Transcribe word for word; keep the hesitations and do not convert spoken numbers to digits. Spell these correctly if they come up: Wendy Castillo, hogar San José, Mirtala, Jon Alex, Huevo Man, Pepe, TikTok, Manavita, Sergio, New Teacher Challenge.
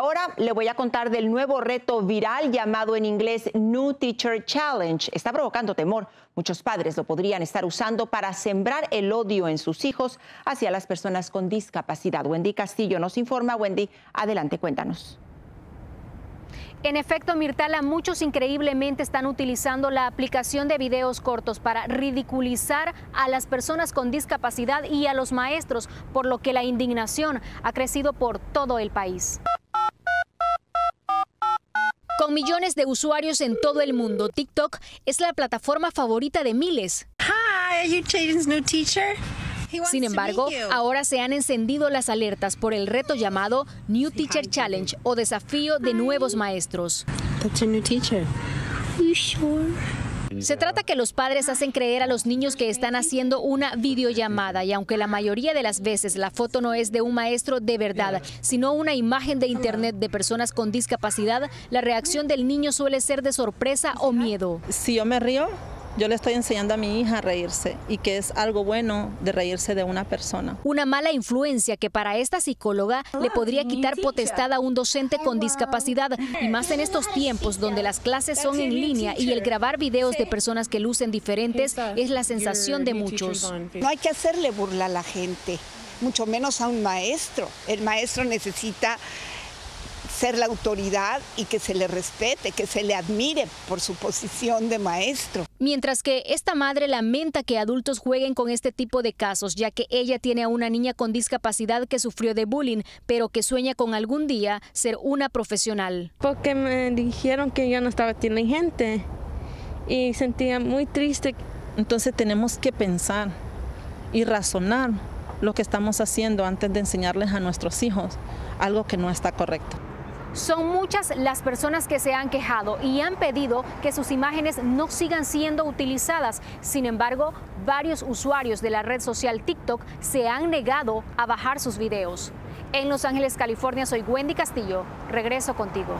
Ahora le voy a contar del nuevo reto viral llamado en inglés New Teacher Challenge. Está provocando temor. Muchos padres lo podrían estar usando para sembrar el odio en sus hijos hacia las personas con discapacidad. Wendy Castillo nos informa. Wendy, adelante, cuéntanos. En efecto, Mirtala, muchos increíblemente están utilizando la aplicación de videos cortos para ridiculizar a las personas con discapacidad y a los maestros, por lo que la indignación ha crecido por todo el país. Con millones de usuarios en todo el mundo, TikTok es la plataforma favorita de miles. Sin embargo, ahora se han encendido las alertas por el reto llamado New Teacher Challenge o Desafío de Nuevos Maestros. Se trata que los padres hacen creer a los niños que están haciendo una videollamada y aunque la mayoría de las veces la foto no es de un maestro de verdad, sino una imagen de internet de personas con discapacidad, la reacción del niño suele ser de sorpresa o miedo. Si yo me río, yo le estoy enseñando a mi hija a reírse y que es algo bueno de reírse de una persona. Una mala influencia que para esta psicóloga le podría quitar potestad a un docente con discapacidad y más en estos tiempos donde las clases son en línea y el grabar videos de personas que lucen diferentes es la sensación de muchos. No hay que hacerle burla a la gente, mucho menos a un maestro. El maestro necesita ser la autoridad y que se le respete, que se le admire por su posición de maestro. Mientras que esta madre lamenta que adultos jueguen con este tipo de casos, ya que ella tiene a una niña con discapacidad que sufrió de bullying, pero que sueña con algún día ser una profesional. Porque me dijeron que yo no estaba inteligente y sentía muy triste. Entonces tenemos que pensar y razonar lo que estamos haciendo antes de enseñarles a nuestros hijos algo que no está correcto. Son muchas las personas que se han quejado y han pedido que sus imágenes no sigan siendo utilizadas. Sin embargo, varios usuarios de la red social TikTok se han negado a bajar sus videos. En Los Ángeles, California, soy Wendy Castillo. Regreso contigo.